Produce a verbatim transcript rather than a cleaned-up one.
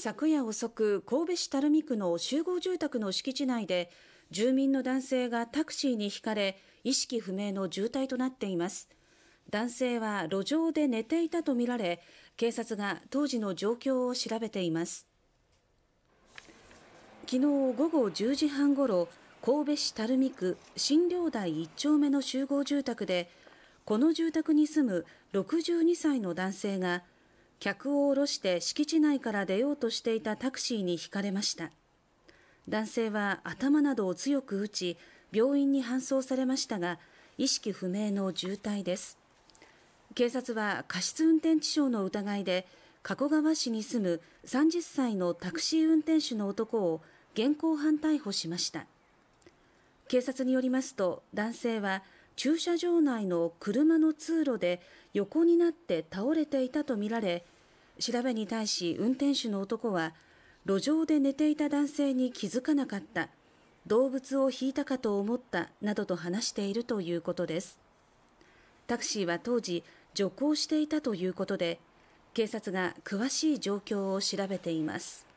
昨夜遅く、神戸市垂水区の集合住宅の敷地内で住民の男性がタクシーにひかれ、意識不明の重体となっています。男性は路上で寝ていたとみられ、警察が当時の状況を調べています。昨日午後じゅうじはんごろ、神戸市垂水区新領台いっ丁目の集合住宅で、この住宅に住むろくじゅうにさいの男性が、客を降ろして敷地内から出ようとしていたタクシーにひかれました。男性は頭などを強く打ち、病院に搬送されましたが、意識不明の重体です。警察は過失運転致傷の疑いで、加古川市に住むさんじゅっさいのタクシー運転手の男を現行犯逮捕しました。警察によりますと、男性は駐車場内の車の通路で横になって倒れていたとみられ、調べに対し運転手の男は、路上で寝ていた男性に気づかなかった、動物をひいたかと思ったなどと話しているということです。タクシーは当時、徐行していたということで、警察が詳しい状況を調べています。